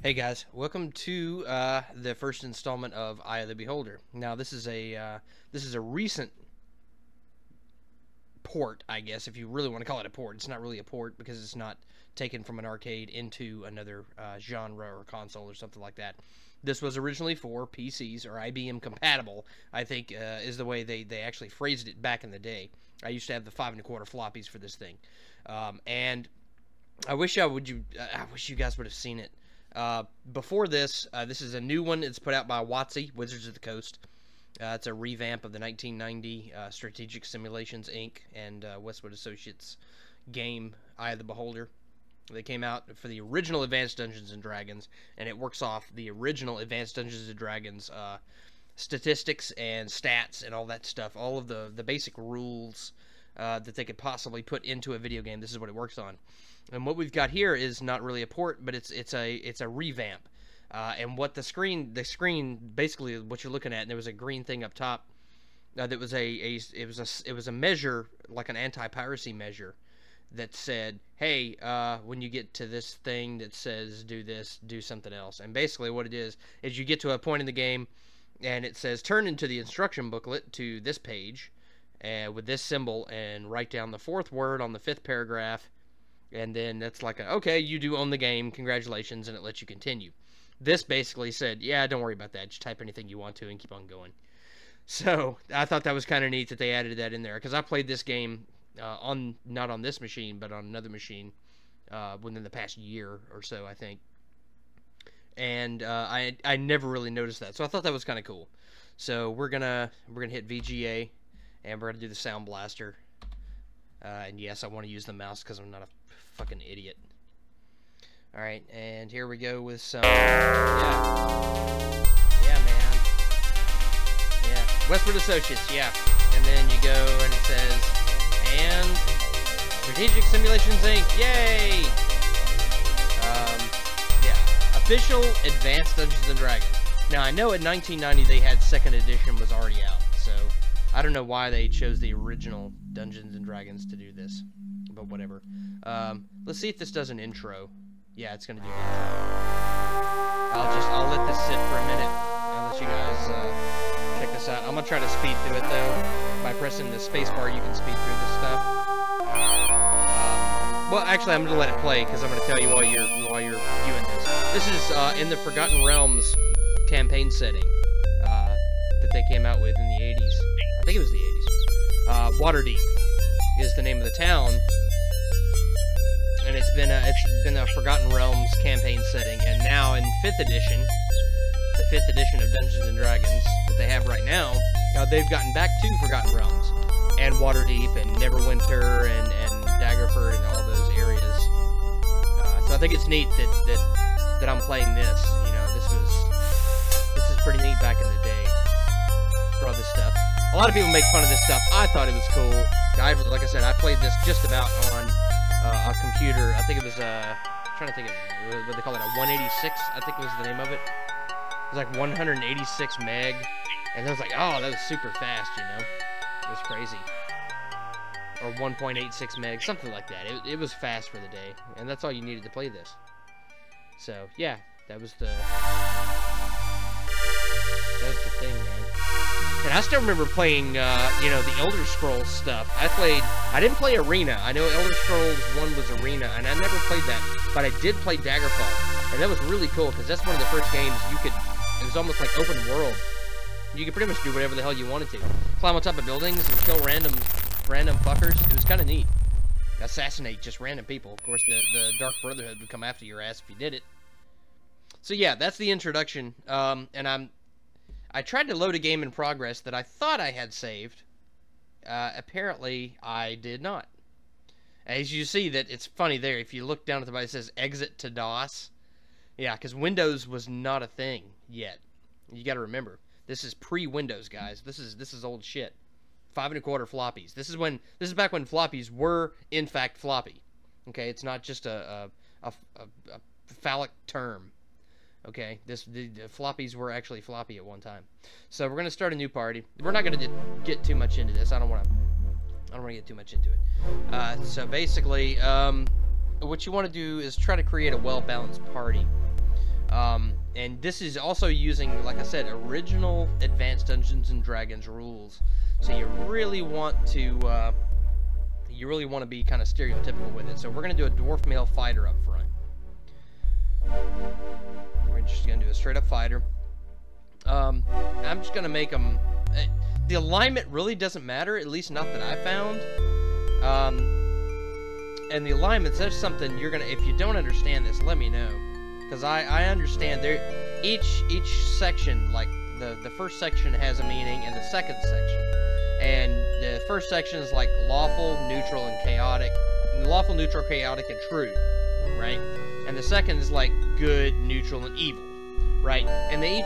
Hey guys, welcome to the first installment of Eye of the Beholder. Now this is a recent port, I guess, if you really want to call it a port. It's not really a port because it's not taken from an arcade into another genre or console or something like that. This was originally for PCs or IBM compatible, I think is the way they actually phrased it back in the day. I used to have the 5 1/4 floppies for this thing, and I wish I wish you guys would have seen it. Before this, this is a new one. It's put out by WotC, Wizards of the Coast. It's a revamp of the 1990 Strategic Simulations, Inc. and Westwood Associates game, Eye of the Beholder. They came out for the original Advanced Dungeons & Dragons, and it works off the original Advanced Dungeons & Dragons statistics and stats and all that stuff, all of the basic rules that they could possibly put into a video game. This is what it works on. And what we've got here is not really a port, but it's a revamp. And what the screen basically what you're looking at, and there was a green thing up top that was a measure, like an anti-piracy measure, that said, hey, when you get to this thing that says do this, do something else. And basically what it is you get to a point in the game and it says turn into the instruction booklet to this page with this symbol and write down the fourth word on the fifth paragraph. And then that's like, okay, you do own the game, congratulations, and it lets you continue. This basically said, yeah, don't worry about that. Just type anything you want to and keep on going. So I thought that was kind of neat that they added that in there, because I played this game on, not on this machine, but on another machine within the past year or so, I think. And I never really noticed that, so I thought that was kind of cool. So we're gonna hit VGA, and we're gonna do the Sound Blaster. And yes, I want to use the mouse because I'm not a fucking idiot. Alright, and here we go with some... Yeah. Yeah, man. Yeah. Westwood Associates, yeah. And then you go and it says, and... Strategic Simulations, Inc. Yay! Yeah. Official Advanced Dungeons & Dragons. Now, I know in 1990 they had second edition was already out, so... I don't know why they chose the original Dungeons & Dragons to do this, but whatever. Let's see if this does an intro. Yeah, it's gonna do an intro. I'll let this sit for a minute and let you guys check this out. I'm gonna try to speed through it though. By pressing the space bar, you can speed through this stuff. Well, actually, I'm gonna let it play because I'm gonna tell you while you're viewing this. This is in the Forgotten Realms campaign setting that they came out with in the 80s. I think it was the 80s. Waterdeep is the name of the town, and it's been a Forgotten Realms campaign setting. And now in 5th edition, the 5th edition of Dungeons & Dragons that they have right now, they've gotten back to Forgotten Realms, and Waterdeep, and Neverwinter, and Daggerford, and all those areas. So I think it's neat that I'm playing this. You know, this is pretty neat back in the day for all this stuff. A lot of people make fun of this stuff. I thought it was cool. Like I said, I played this just about on a computer. I think it was, I'm trying to think of what they call it, a 186, I think was the name of it. It was like 186 meg. And I was like, oh, that was super fast, you know. It was crazy. Or 1.86 meg, something like that. It was fast for the day. And that's all you needed to play this. So, yeah, that was the thing, man. And I still remember playing, you know, the Elder Scrolls stuff. I didn't play Arena. I know Elder Scrolls 1 was Arena, and I never played that. But I did play Daggerfall, and that was really cool, because that's one of the first games it was almost like open world. You could pretty much do whatever the hell you wanted to. Climb on top of buildings and kill random fuckers. It was kind of neat. Assassinate just random people. Of course, the Dark Brotherhood would come after your ass if you did it. So yeah, that's the introduction, and I tried to load a game in progress that I thought I had saved. Apparently, I did not. As you see, that it's funny there. If you look down at the bottom, it says exit to DOS. Yeah, because Windows was not a thing yet. You got to remember, this is pre-Windows, guys. This is old shit. 5 1/4 floppies. This is back when floppies were in fact floppy. Okay, it's not just a phallic term. Okay, the floppies were actually floppy at one time. So we're gonna start a new party. We're not gonna get too much into this. I don't wanna get too much into it. So basically, what you wanna do is try to create a well-balanced party. And this is also using, like I said, original Advanced Dungeons and Dragons rules. So you really want to be kind of stereotypical with it. So we're going to do a dwarf male fighter up front. We're just going to do a straight up fighter. I'm just going to make them... the alignment really doesn't matter, at least not that I found. And the alignments, that's something you're going to... If you don't understand this, let me know. Because I understand there, each section, like the first section has a meaning, and the second section. And the first section is like lawful, neutral, and chaotic. Lawful, neutral, chaotic, and true, right? And the second is like good, neutral, and evil, right? And they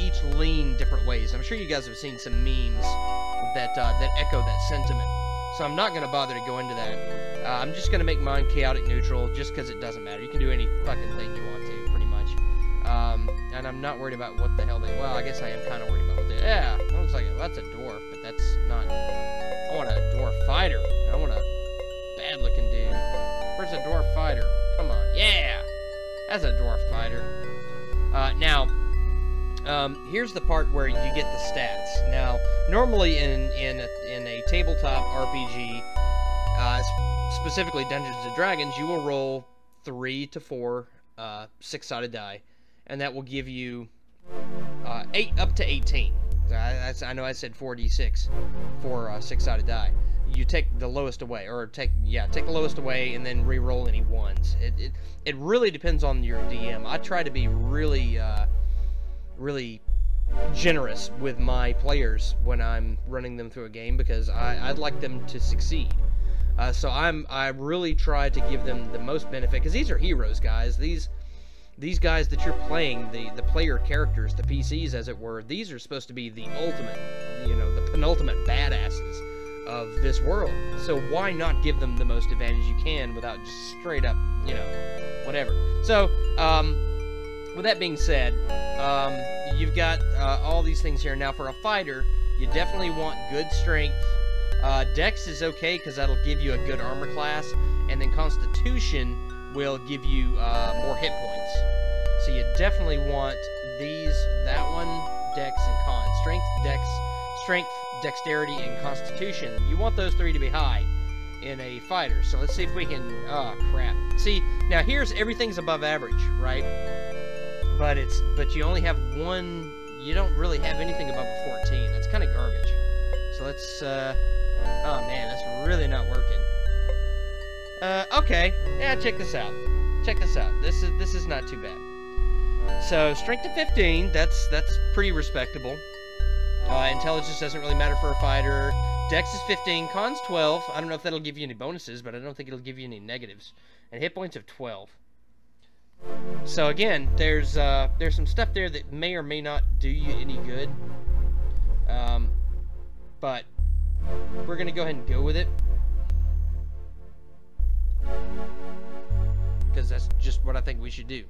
each lean different ways. I'm sure you guys have seen some memes that that echo that sentiment. So I'm not going to bother to go into that. I'm just going to make mine chaotic neutral just because it doesn't matter. You can do any fucking thing you want to, pretty much. And I'm not worried about what the hell they... Well, I guess I am kind of worried about what they... Yeah, that looks like... Well, that's a dwarf, but that's not... I want a dwarf fighter. I want a bad-looking dude. Where's a dwarf fighter? Come on. Yeah! That's a dwarf fighter. Now... here's the part where you get the stats. Now, normally in a tabletop RPG, specifically Dungeons & Dragons, you will roll 3 to 4 six-sided die, and that will give you up to 18. I know I said 4d6 for six-sided die. You take the lowest away, or take the lowest away and then re-roll any ones. It really depends on your DM. I try to be really... really generous with my players when I'm running them through a game, because I'd like them to succeed. So I really try to give them the most benefit, because these are heroes, guys. These guys that you're playing, the player characters, the PCs as it were, these are supposed to be the ultimate, you know, the penultimate badasses of this world. So why not give them the most advantage you can without just straight up, you know, whatever. So, with that being said, you've got all these things here. Now, for a fighter, you definitely want good strength. Dex is okay, because that'll give you a good armor class. And then Constitution will give you more hit points. So you definitely want these, that one, Dex, and Con. Strength, Dex, Strength, Dexterity, and Constitution. You want those three to be high in a fighter. So let's see if we can... Oh, crap. See, now here's everything's above average, right? But you only have one. You don't really have anything above a 14. That's kind of garbage. So let's. Oh man, that's really not working. Okay. Yeah, check this out. Check this out. This is not too bad. So strength to 15. That's pretty respectable. Intelligence doesn't really matter for a fighter. Dex is 15. Con's 12. I don't know if that'll give you any bonuses, but I don't think it'll give you any negatives. And hit points of 12. So again, there's some stuff there that may or may not do you any good, but we're gonna go ahead and go with it, because that's just what I think we should do.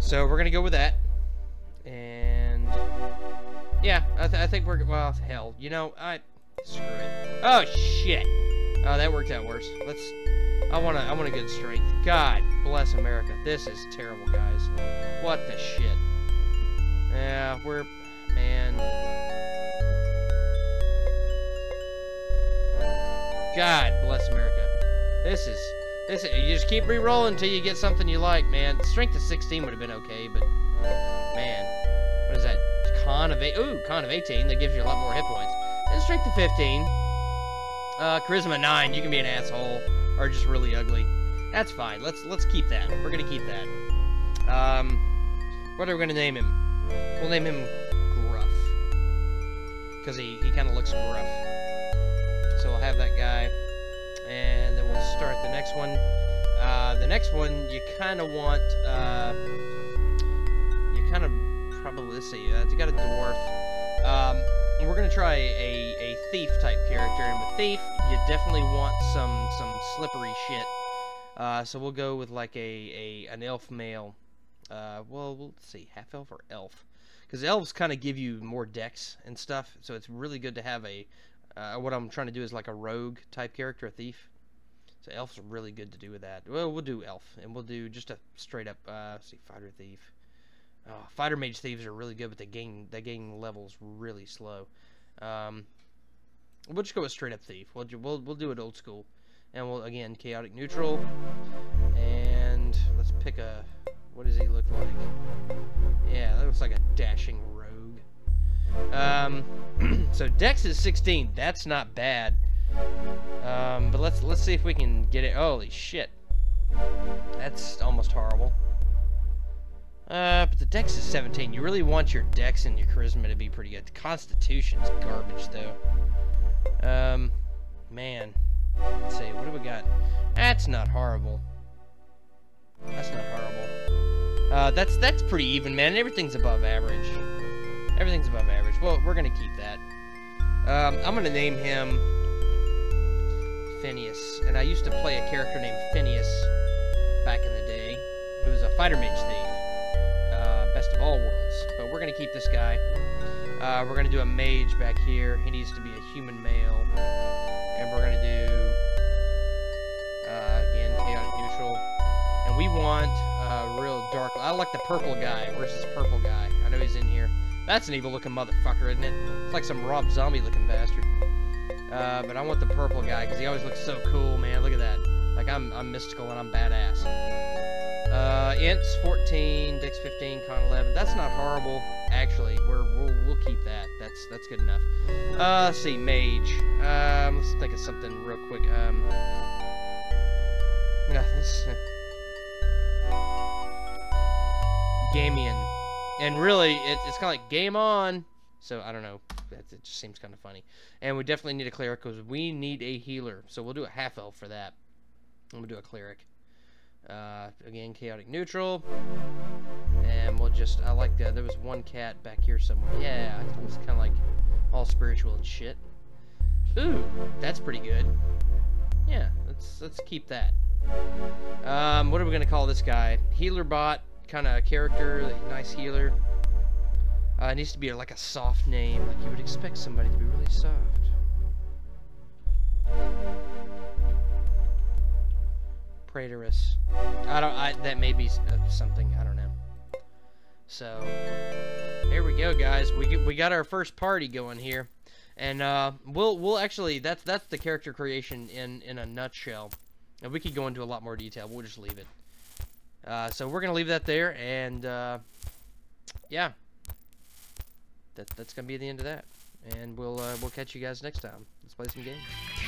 So we're gonna go with that, and... Yeah, I think we're... Well, hell, you know, Screw it. Oh, shit! Oh, that worked out worse. Let's... I want a good strength. God bless America. This is terrible, guys. What the shit? Yeah, we're... Man... God bless America. This is... You just keep re-rolling until you get something you like, man. Strength to 16 would have been okay, but... Man. What is that? Con of 18, that gives you a lot more hit points. And strength to 15. Charisma 9, you can be an asshole or just really ugly. That's fine. Let's keep that. We're gonna keep that. What are we gonna name him? We'll name him Gruff, because he kind of looks gruff. So we'll have that guy, and then we'll start the next one. The next one you kind of want. Probably, let's see, you got a dwarf. We're going to try a thief type character, and with thief, you definitely want some slippery shit. So we'll go with like an elf male. Well, we'll see, half elf or elf. because elves kind of give you more decks and stuff, so it's really good to have a what I'm trying to do is like a rogue type character, a thief. So elf's really good to do with that. Well, we'll do elf, and we'll do just a straight up see, fighter thief. Oh, fighter mage thieves are really good, but they gain levels really slow. We'll just go with straight up thief. We'll do it old school, and we'll again chaotic neutral, and let's pick a. What does he look like? Yeah, that looks like a dashing rogue. So Dex is 16. That's not bad. But let's see if we can get it. Holy shit, that's almost horrible. But the Dex is 17. You really want your Dex and your Charisma to be pretty good. The Constitution's garbage, though. Man. Let's see. What do we got? That's not horrible. That's not horrible. That's pretty even, man. Everything's above average. Everything's above average. Well, we're gonna keep that. I'm gonna name him Phineas. And I used to play a character named Phineas back in the day, who was a fighter mage thief. Best of all worlds, but we're gonna keep this guy. We're gonna do a mage back here. He needs to be a human male, and we're gonna do again chaotic neutral, and we want a real dark. I like the purple guy. Where's this purple guy? I know he's in here. That's an evil looking motherfucker, isn't it? It's like some Rob Zombie looking bastard. But I want the purple guy because he always looks so cool, man. Look at that. Like I'm mystical and I'm badass. Ints 14, Dex 15, Con 11. That's not horrible, actually. We'll keep that. That's good enough. Let's see, mage. Let's think of something real quick. Gamian, and really it's kind of like game on. So I don't know. It just seems kind of funny. And we definitely need a cleric because we need a healer. So we'll do a half elf for that. I'm gonna do a cleric. Again, chaotic neutral, and we'll just, I like that, there was one cat back here somewhere, yeah, it was kind of like all spiritual and shit. Ooh, that's pretty good, yeah, let's keep that. What are we gonna call this guy? Healer bot, kind of character, like, nice healer. It needs to be like a soft name, like you would expect somebody to be really soft. Praetorus. That may be something, I don't know. So, here we go, guys. We got our first party going here. And, we'll actually, that's the character creation in a nutshell. And we could go into a lot more detail, but we'll just leave it. So we're gonna leave that there, and, yeah. That's gonna be the end of that. And we'll catch you guys next time. Let's play some games.